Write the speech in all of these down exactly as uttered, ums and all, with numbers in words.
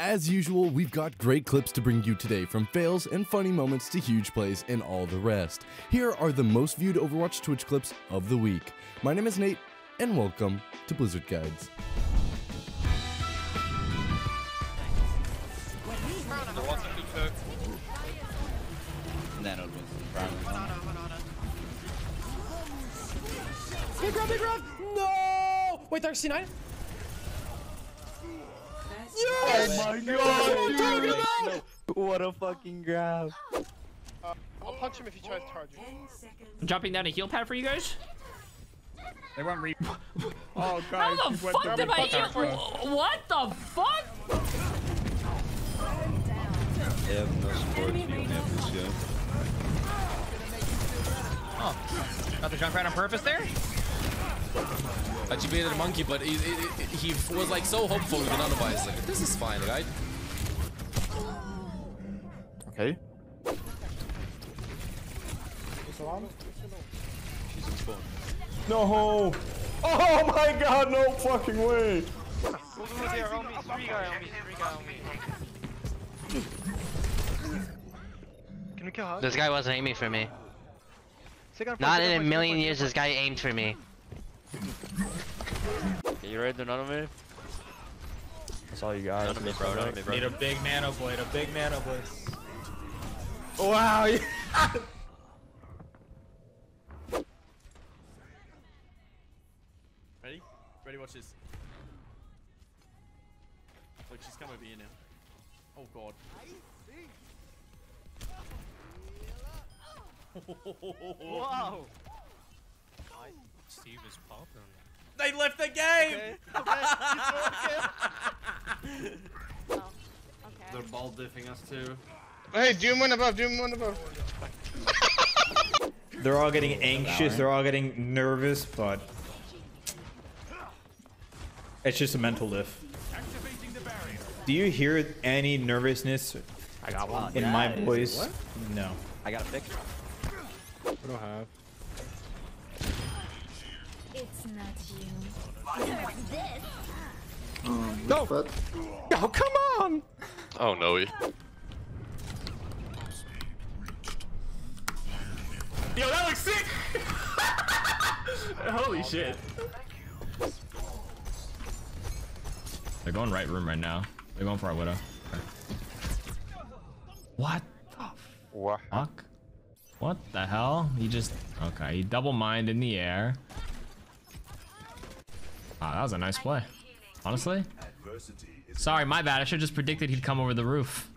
As usual, we've got great clips to bring you today, from fails and funny moments to huge plays and all the rest. Here are the most viewed Overwatch Twitch clips of the week. My name is Nate, and welcome to Blizzard Guides. Big grab, big grab! No! Wait, there's C nine? Yes! Oh my god! Dude. What, no. What a fucking grab! Uh, I'll punch him if he tries to charge me. I'm dropping down a heal pad for you guys. They went re. Oh god! How the fuck went did I heal? What the fuck? They have no support. You don't have this yet. Oh, got the jump right on purpose there. I just baited a monkey, but he, he, he was like so hopeful and otherwise. Like, this is fine, right? Okay. She's in spawn. No! Oh my god, no fucking way! This guy wasn't aiming for me. Not in a million years, this guy aimed for me. You ready to none of me? That's all you got. None of me, bro. None of me, bro. Need a big nano blade. A big nano blade. Wow. Ready? Ready? Watch this. Look, she's coming over here now. Oh god. Wow. Steve is popping. They left the game! Okay. Okay. Well, okay. They're ball diffing us too. Hey, Doom went above, Doom went above. They're all getting anxious, they're all getting nervous, but it's just a mental lift. Do you hear any nervousness I got one. in yeah, my voice? What? No. I got a pick. What do I have? It's not you. This. Oh, no! That? Oh, come on! Oh no! He... Yo, that looks sick! Holy shit! They're going right room right now. They're going for our widow. Okay. What the what? fuck? What the hell? He just okay. He double mined in the air. Wow, that was a nice play. Honestly? Sorry, my bad. I should have just predicted he'd come over the roof.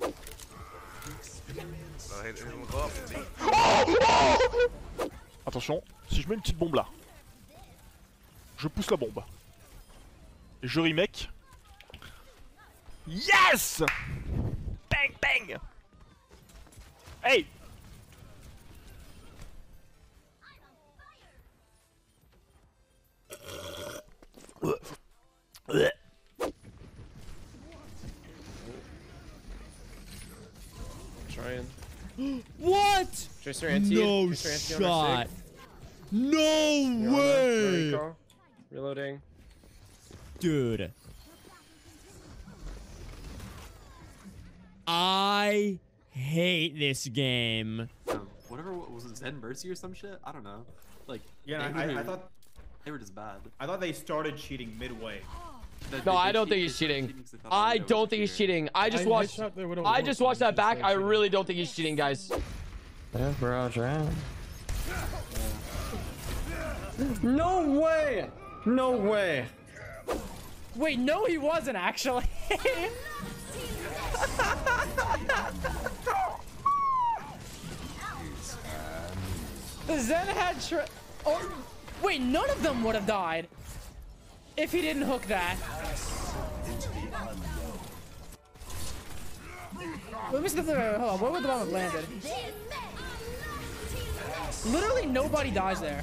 Attention, si je mets une petite bombe là, je pousse la bombe. Et je remake. Yes! Bang, bang! Hey! Trying. What? Just no Just shot. No You're way. Reloading. Dude. I hate this game. Um, whatever was it, Zen Mercy or some shit? I don't know. Like yeah, I, I, I thought. They were just bad. I thought they started cheating midway. The, no, I don't think he's cheating. I don't think he's cheating. I just watched. I just watched that back. I really don't think he's cheating, guys. Yeah, bro, drown. No way! No way! Wait, no, he wasn't actually. The Zen had. Tri oh. Wait, none of them would have died if he didn't hook that. Let me see the hold on. Where would the bomb have landed? Literally nobody dies there.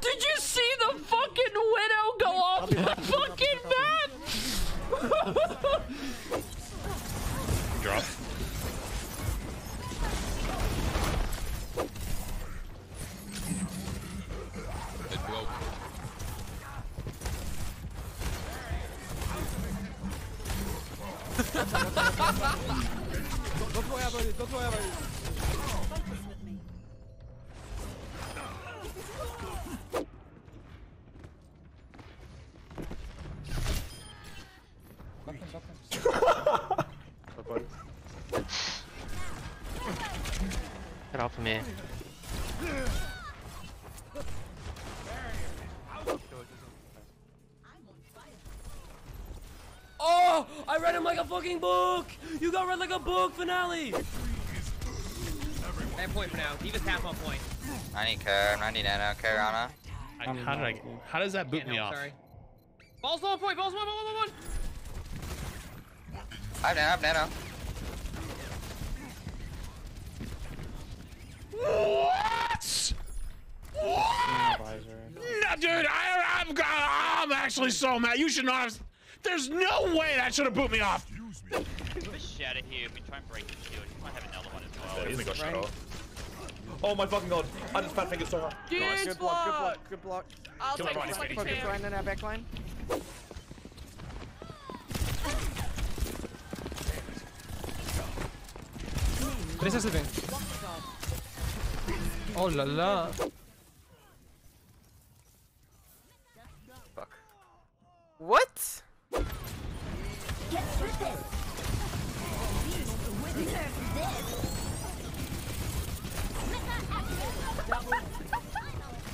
Did you see the fucking widow go off the fucking map? Drop. rope. don't, don't worry about it, don't worry about it. Get off of me. Oh! I read him like a fucking book! You got read like a book, Finale! I have point for now. He was half on point. I need Karen, I need Anna, Karana. I, how did I get, how does that boot Can't me help, off? Sorry. Ball's low on point, ball's one, one, one, one! I have Nano, I have Nano. What? What? No, dude, I, I'm, I'm actually so mad. You should not have. There's no way that should have put me off. Fish out of here. We try and break the shield. You might have another one as well. Yeah, he's gonna go shut off. Oh my fucking god! I just fat fingered so hard. Good, nice. Good block. Good block. Good block. I'll Kill take this like a champ. Focus right in our back line. This is the thing. Oh la la. Fuck. What? Get through this.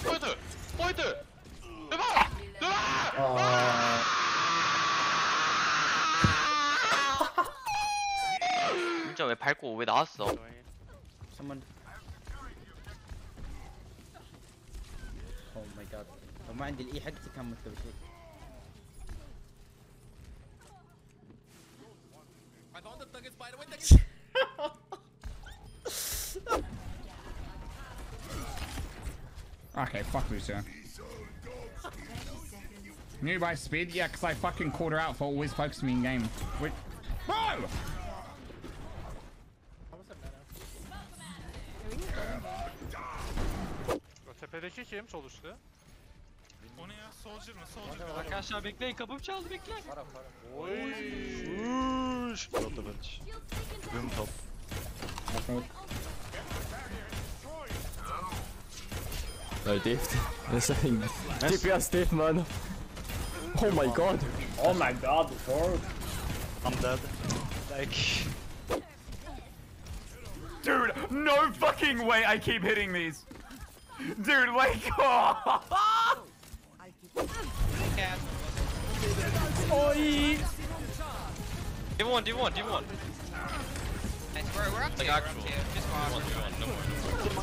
Leute, Leute. Devant, devant. 진짜 왜 밟고 왜 나왔어? Someone. Oh my god. لو ما عندي الإي حقتي كان مستوى شيء. Okay, fuck Lucia. New by speed? Yeah, because I fucking called her out for always focusing me in game. Wait. Bro! Tepedeki sol üstte. O ne ya? Soldier mı? Soldier. Arkadaşlar bekleyin, kapım çaldı, bekleyin. Para para. Oy! Uş! Top top. Boom top. Leute, das ist ein G P S Steve, man. Oh my god. Oh my god, bro. I'm dead. Like Dude, no fucking way I keep hitting these. Dude, wake up! Oi! Do one, do one, do one. Nice, we're, we're up to like actual. Just one, no more, no more.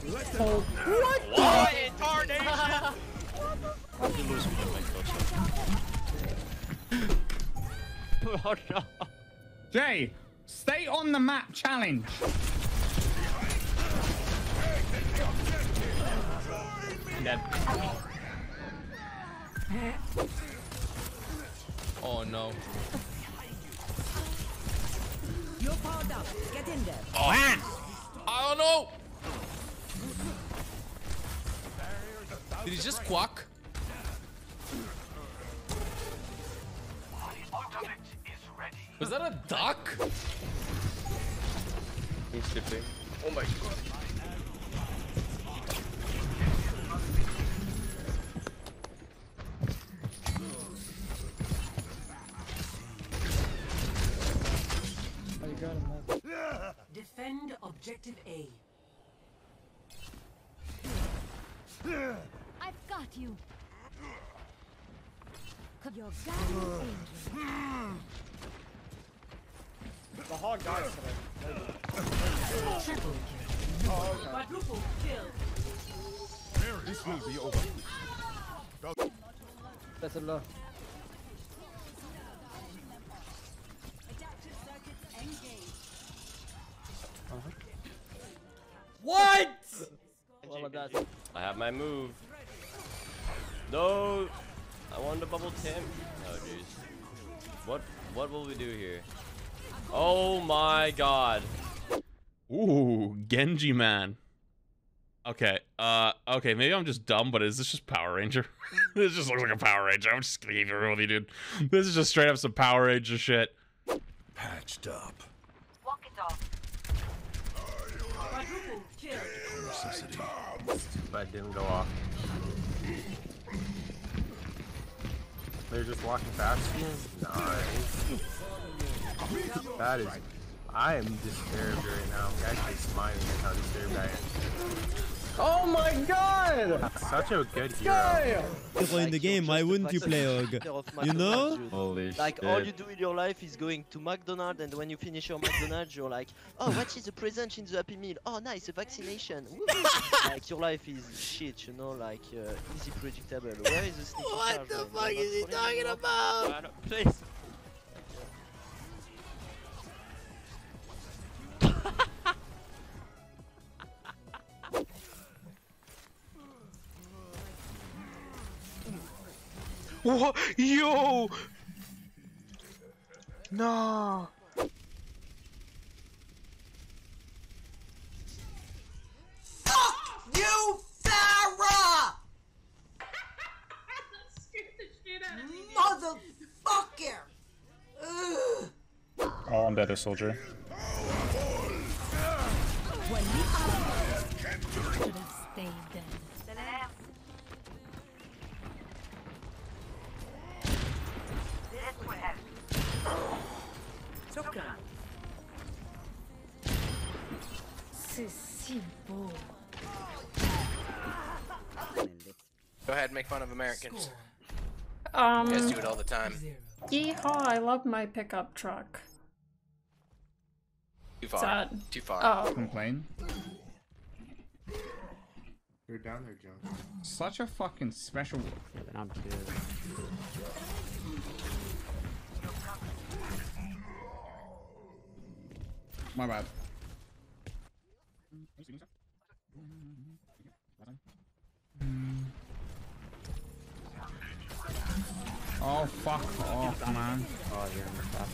What the? What in tarnation? What the? You lose me, my gosh. Oh no. Jay, stay on the map challenge. Oh no. You're powered up. Get in there. Oh, hands! I don't know! Did he just quack? Was that a duck? He's shipping. Oh my god. Defend objective A. I've got you. Your guardian angel. The hog dies today. Triple kill. Oh, okay. Quadruple kill. This will be over. That's a lot. What? Well, I have my move. No, I want to bubble Tim. Oh jeez. What? What will we do here? Oh my god. Ooh, Genji man. Okay. Uh, okay, maybe I'm just dumb, but is this just Power Ranger? This just looks like a Power Ranger. I'm just gonna keep it real with you, dude. This is just straight up some Power Ranger shit. Patched up. Walk it off. That didn't go off. They're just walking past you? Nice. That is... I am disturbed right now. I'm actually smiling at how disturbed I am. Oh my god! Such a good hero. You're playing the game, why wouldn't you play Og? You know? Holy like shit. All you do in your life is going to McDonald's, and when you finish your McDonald's, you're like, oh, what is the present in the Happy Meal? Oh, nice, a vaccination. Like, your life is shit, you know, like, uh, easy predictable. Where is the sneaky What the fuck is he talking about? about? Please. What? Yo! No! Fuck you, Sarah! Motherfucker! Ugh. Oh, I'm better, soldier. When we should have stayed there. Go ahead, make fun of Americans. Um, you guys do it all the time. Yeehaw, I love my pickup truck. Too far. Sad. Too far. Oh. Complain? You're down there, John. Such a fucking special. Yeah, but I'm good. My bad. Oh, fuck off, man. Oh, you're in the top.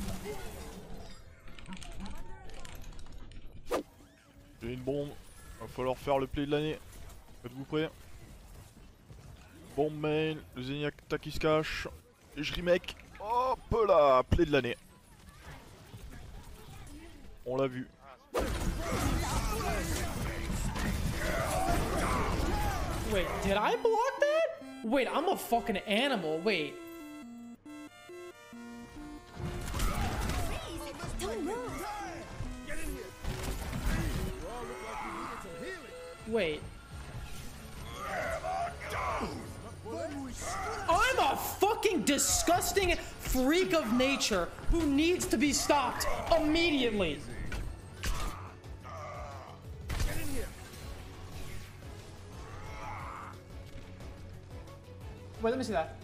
J'ai une bombe. Va falloir faire le play de l'année. Êtes-vous prêts? Bombe mail. Le Zenyatta qui se cache. Et je remake. Hop là, play de l'année. On l'a vu. Wait, did I block that? Wait, I'm a fucking animal. Wait. Wait. I'm a fucking disgusting freak of nature who needs to be stopped immediately. Wait, let me see that.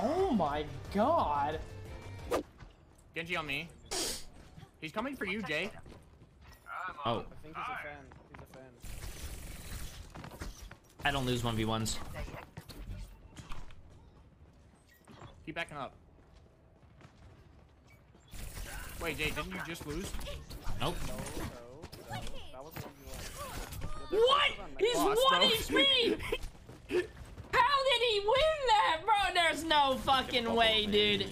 Oh my god. Genji on me. He's coming for you, Jay. Oh. I think he's a fan. He's a fan. I don't lose one v ones. Keep backing up. Wait, Jay, didn't you just lose? Nope. No, no, no. That was what? He's one H P! How did he win that, bro? There's no fucking way, dude.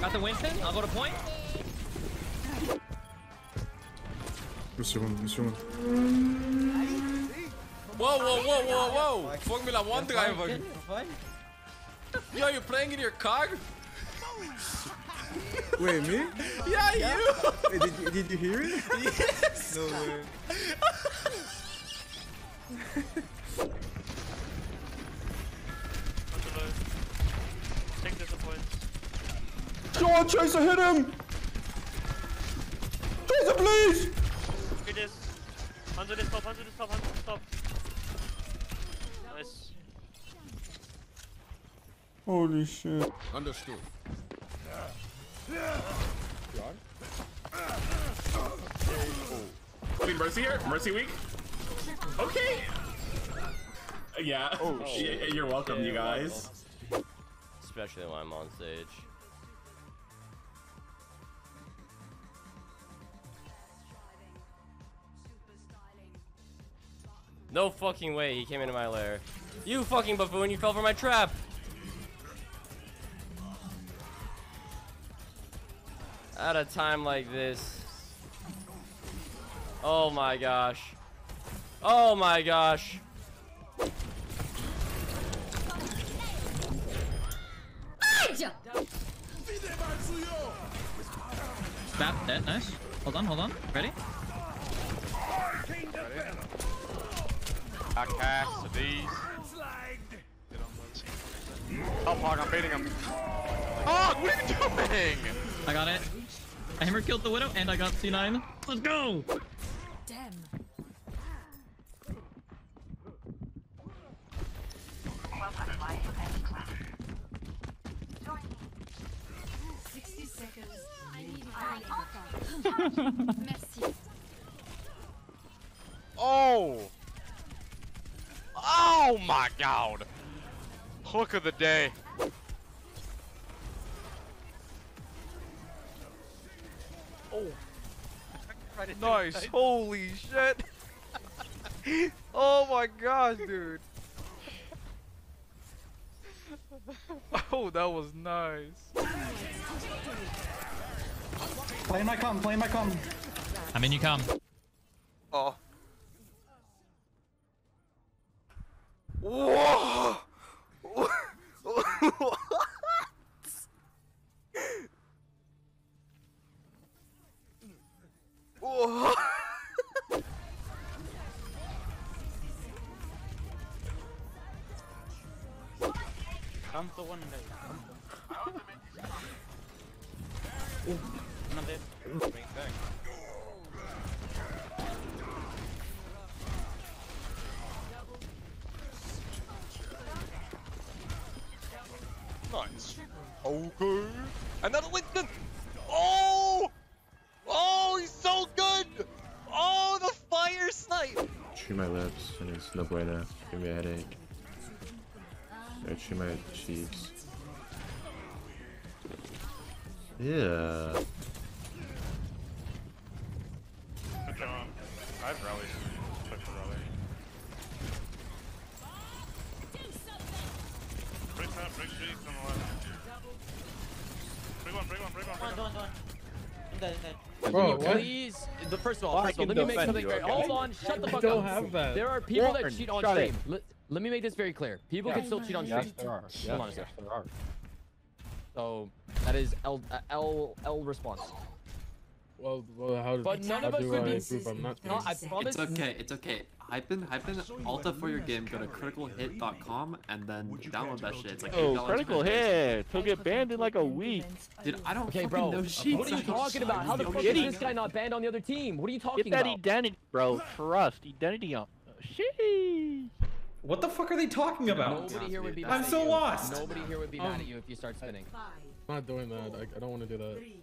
Got the Winston? I'll go to point. Whoa, whoa, whoa, whoa, whoa! Formula One driver. Yo, you're playing in your car? Wait, me? Yeah, yeah. You! Wait, did, you, did you hear it? Yes! No way. Take this point. Go on, Chaser, hit him! Chaser, please! Look at this. Under this top, under this top, under this top. Nice. Holy shit. Understood. Wait, Mercy here? Mercy weak? Okay! Yeah, oh, you're welcome, yeah, you guys. Especially when I'm on stage. No fucking way he came into my lair. You fucking buffoon, you fell for my trap. At a time like this. Oh my gosh. Oh my gosh. Stab that, nice. Hold on, hold on. Ready? I cast to these. Help Hog, I'm baiting him. Hog, what are you doing? I got it. I hammer killed the Widow and I got C nine. Let's go! Damn. sixty seconds. I need Oh! Oh my god! Hook of the day. Oh. Nice. Holy shit. Oh my gosh, dude. Oh, that was nice. Play my com, play my com. I'm in you com. Oh. Whoa! What? Whoa! Come to one day. Come to one day. Nice. Okay. Another Winston. Oh! Oh, he's so good. Oh, the fire snipe. Chew my lips, and it's no bueno. Give me a headache. I chew my cheeks. Yeah. Good job. I've rallied. I've rallied. Break time, break cheeks on the left. Break one, break one, break one, break one. I'm dead, I'm dead. Bro, please, the first of all, first of all, let me make something very. Hold on, shut the fuck up. Have that. There are people that cheat on stream. Let me make this very clear. People yeah. can still cheat on stream. Yes, there are. Yes, Hold on a yes, there are. So that is L uh, L L response. Well, well how but none how of us would be. No, I promise. It's okay. It's okay. Hypen, hypen, Alta for your game. Go to critical hit dot com and then download that shit. It's like eight dollars. Oh, critical hit. He'll get banned in like a week. Dude, I don't okay, bro. know shit. What are you talking about? How the fuck is this guy not banned on the other team? What are you talking about? Get that identity, bro. Trust identity on. Sheesh. What the fuck are they talking about? Nobody here would be I'm so lost. Nobody here would be um, mad at you if you start spinning. I'm not doing that. I, I don't want to do that. Three,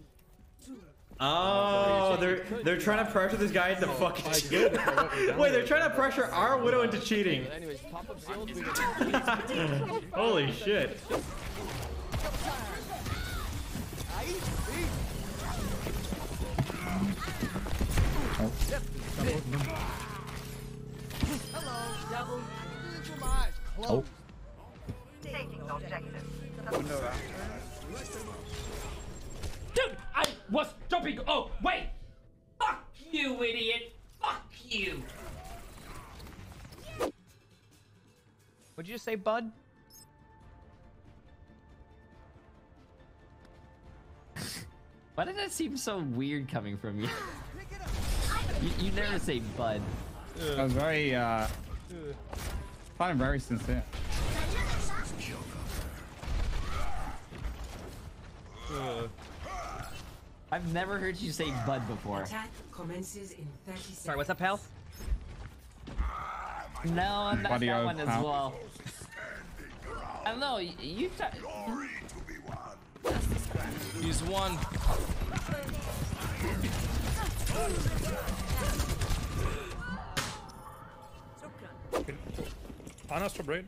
two, oh, they're they're trying to pressure this guy into fucking cheating. Wait, they're trying to pressure our Widow into cheating. Holy shit. Hello, oh. Dude, I was jumping. Oh, wait. Fuck you, idiot. Fuck you. What'd you say, bud? Why did that seem so weird coming from you? you, you never say bud. I was very, uh... I'm very sincere. Uh. I've never heard you say bud before. Attack commences in thirty seconds. Sorry, what's up, pal? No, I'm not that one as well. I don't know, you... He's one. Panas for brain.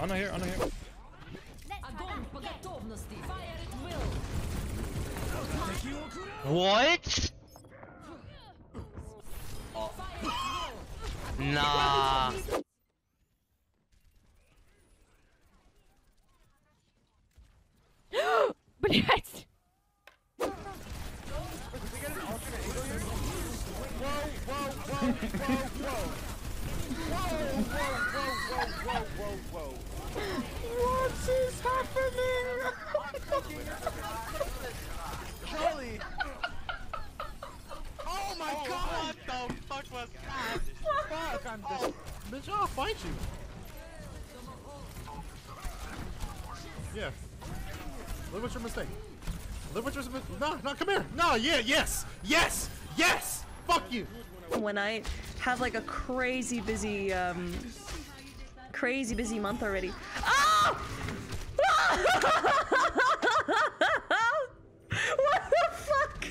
Anna here, Anna here. What? Nah. Блять. What is happening? Charlie. Oh my oh, god! What the fuck was that? Fuck, I'm just. Bitch, I'll fight you. Yeah. Look what's your mistake. Look what's your mistake. No, no, come here. No, yeah, yes, yes, yes. Fuck you. When I have like a crazy busy, um, crazy busy month already. Oh! What the fuck?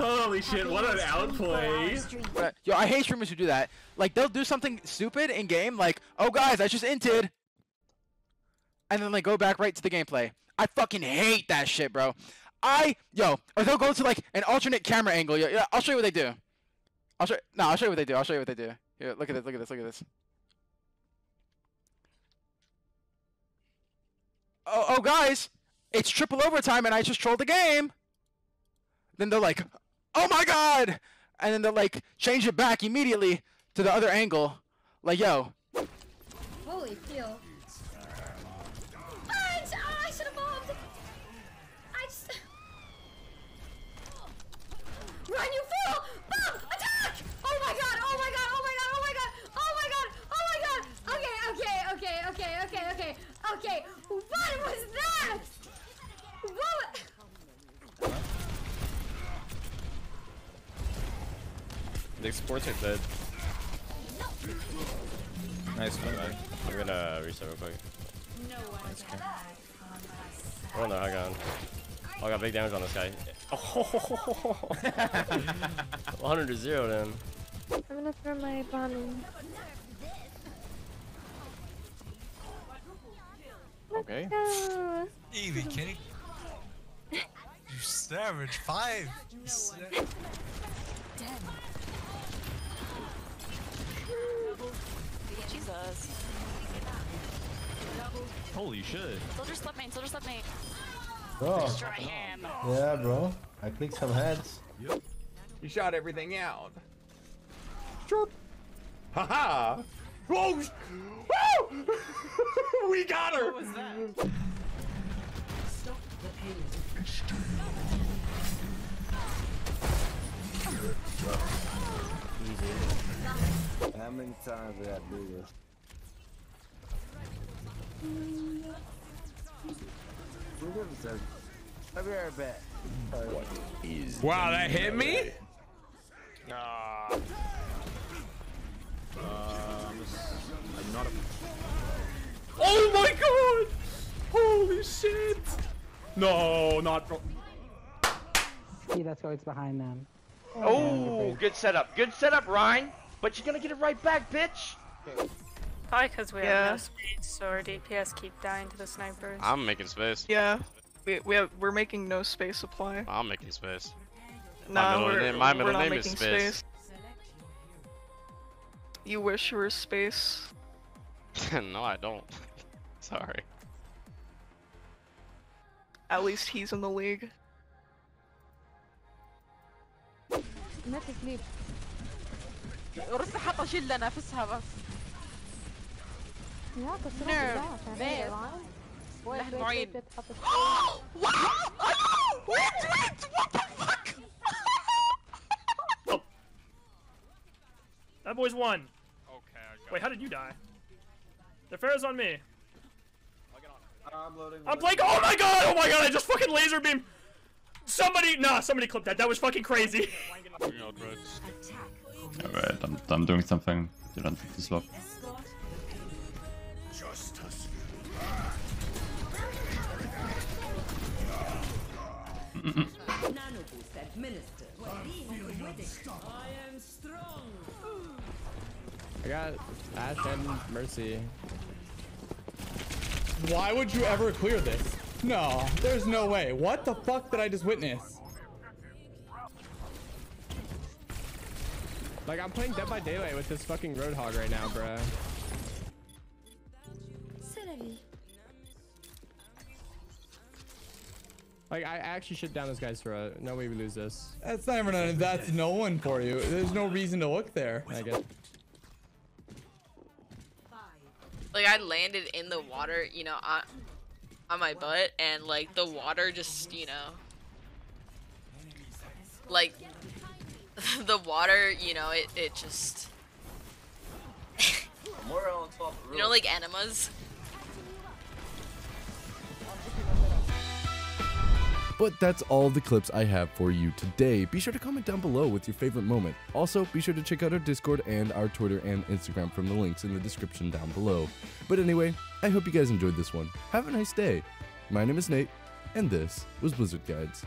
Holy shit, what an outplay. Yo, I hate streamers who do that. Like, they'll do something stupid in game, like, oh guys, I just inted. And then they go back right to the gameplay. I fucking hate that shit, bro. I, yo, or they'll go to like an alternate camera angle. Yo, yeah, I'll show you what they do. I'll show, no, I'll show you what they do. I'll show you what they do. Here, look at this, look at this, look at this. Oh, oh guys, it's triple overtime and I just trolled the game. Then they're like, oh my god! And then they'll like change it back immediately to the other angle. Like, yo. Holy feel. I, I should have bombed! I just. Run, you fool! Bomb! Attack! Oh my god! Oh my god! Oh my god! Oh my god! Oh my god! Oh my god! Okay, okay, okay, okay, okay, okay, okay. What was that? What? The exports are dead. Nice one, man. I'm gonna reset real quick. Nice. Oh no, hang on. Oh, I got big damage on this guy. Oh, one hundred to zero then. I'm gonna throw my bomb in. Okay. Easy, kitty. You savage. Five. You savage. Jesus. Holy shit. Soldier slap main, soldier slap main. Bro. Destroy him. Yeah, bro. I clicked some heads. Yep. You shot everything out. Sure. Haha. Whoa. Woo! We got her. What was that? Stop the pain. How many times did I do this? I'll be right back. What is wow, that hit me? Uh, uh, I'm not a... Oh my god! Holy shit! No, not... See, that's why it's behind them. Oh, oh good setup. Good setup, Ryan. But you're gonna get it right back, bitch! Probably because we yeah. have no space, so our D P S keep dying to the snipers. I'm making space. Yeah, we, we have, we're making no space supply. I'm making space. No, my middle, we're, name, my middle we're not name making is space. space. You wish you were space. No, I don't. Sorry. At least he's in the league. ربي حاطه شله نفسها بس لا That boy's won. Okay, I got Wait, how did you die? The Pharaoh's on me. I'm loading. I'm playing. Oh my god! Oh my god! I just fucking laser beam. Somebody, nah, somebody clipped that. That was fucking crazy. Alright, I'm, I'm doing something. You don't take the slot. I got Ash and Mercy. Why would you ever clear this? No, there's no way. What the fuck did I just witness? Like, I'm playing Dead by Daylight with this fucking Roadhog right now, bruh. Like, I actually should down this guy's throat. No way we lose this. That's not even a, that's no one for you. There's no reason to look there. I guess. Like, I landed in the water, you know, on, on my butt, and, like, the water just, you know, like, the water, you know, it, it just, you know, like enemas. But that's all the clips I have for you today. Be sure to comment down below with your favorite moment. Also, be sure to check out our Discord and our Twitter and Instagram from the links in the description down below. But anyway, I hope you guys enjoyed this one. Have a nice day. My name is Nate, and this was Blizzard Guides.